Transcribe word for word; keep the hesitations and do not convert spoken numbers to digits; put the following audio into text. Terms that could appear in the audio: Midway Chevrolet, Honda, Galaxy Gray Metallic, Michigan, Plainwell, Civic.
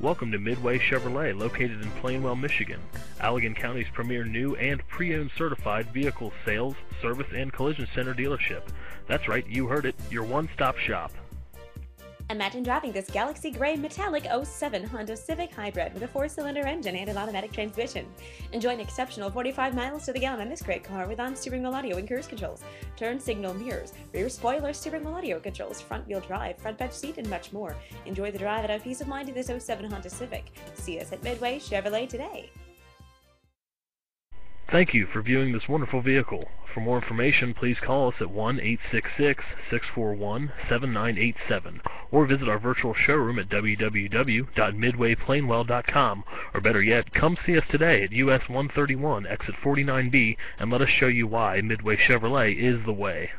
Welcome to Midway Chevrolet, located in Plainwell, Michigan, Allegan County's premier new and pre-owned certified vehicle sales, service, and collision center dealership. That's right, you heard it, your one-stop shop. Imagine driving this Galaxy Gray Metallic oh seven Honda Civic Hybrid with a four-cylinder engine and an automatic transmission. Enjoy an exceptional forty-five miles to the gallon on this great car with on-steering wheel audio and cruise controls, turn signal mirrors, rear spoiler steering wheel audio controls, front-wheel drive, front bench seat, and much more. Enjoy the drive and have peace of mind in this oh seven Honda Civic. See us at Midway Chevrolet today. Thank you for viewing this wonderful vehicle. For more information, please call us at one eight six six, six four one, seven nine eight seven or visit our virtual showroom at w w w dot midway plainwell dot com, or better yet, come see us today at U S one thirty-one, exit forty-nine B, and let us show you why Midway Chevrolet is the way.